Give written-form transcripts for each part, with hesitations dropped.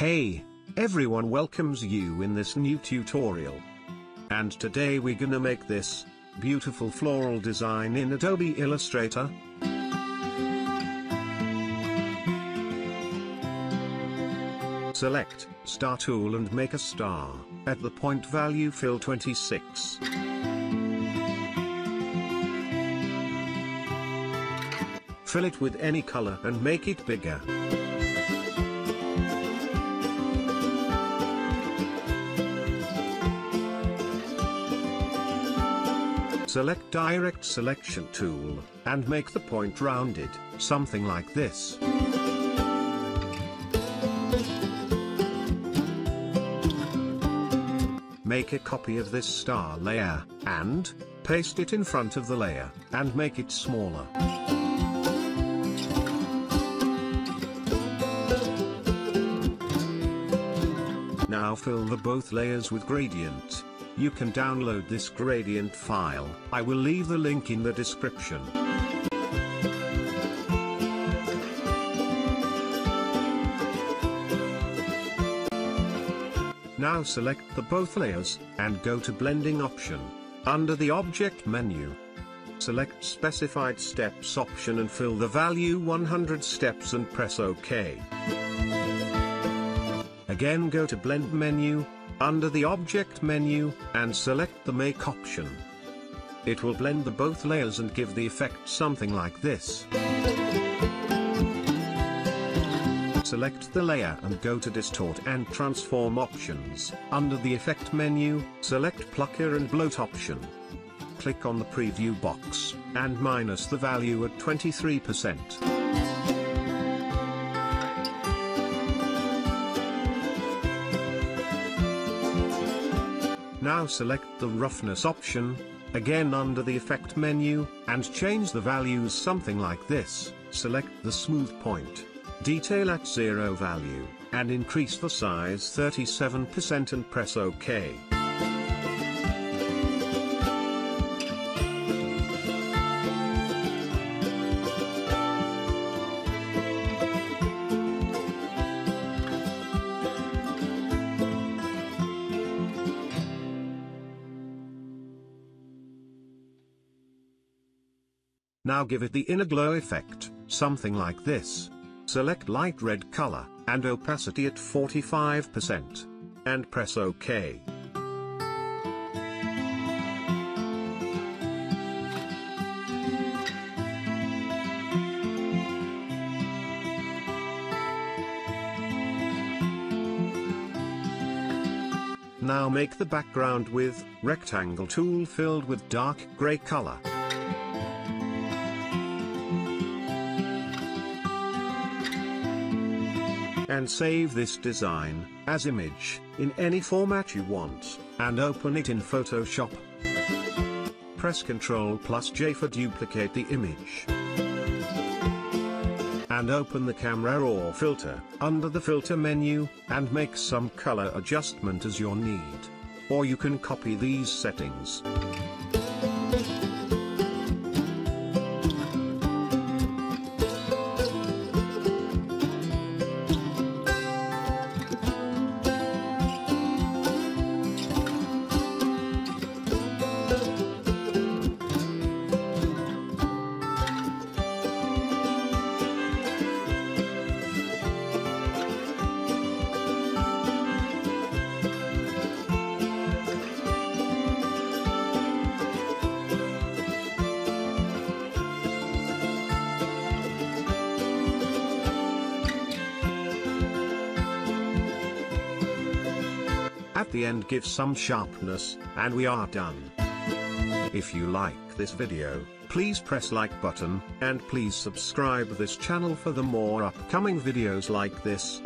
Hey, everyone welcomes you in this new tutorial. And today we're gonna make this beautiful floral design in Adobe Illustrator. Select Star tool and make a star, at the point value fill 26. Fill it with any color and make it bigger. Select Direct Selection tool, and make the point rounded, something like this. Make a copy of this star layer, and paste it in front of the layer, and make it smaller. Now fill the both layers with gradient. You can download this gradient file. I will leave the link in the description. Now select the both layers, and go to blending option. Under the object menu, select specified steps option and fill the value 100 steps and press OK. Again go to blend menu, under the object menu, and select the make option. It will blend the both layers and give the effect something like this. Select the layer and go to distort and transform options. Under the effect menu, select plucker and bloat option. Click on the preview box, and minus the value at 23%. Now select the roughness option, again under the effect menu, and change the values something like this. Select the smooth point, detail at 0 value, and increase the size 37% and press OK. Now give it the inner glow effect, something like this. Select light red color, and opacity at 45%, and press OK. Now make the background with rectangle tool filled with dark gray color. And save this design, as image, in any format you want, and open it in Photoshop. Press Ctrl+J for duplicate the image. And open the camera or filter, under the filter menu, and make some color adjustment as your need. Or you can copy these settings. At the end give some sharpness, and we are done. If you like this video, please press like button, and please subscribe this channel for the more upcoming videos like this.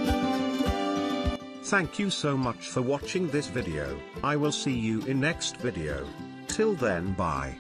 Thank you so much for watching this video. I will see you in next video. Till then, bye.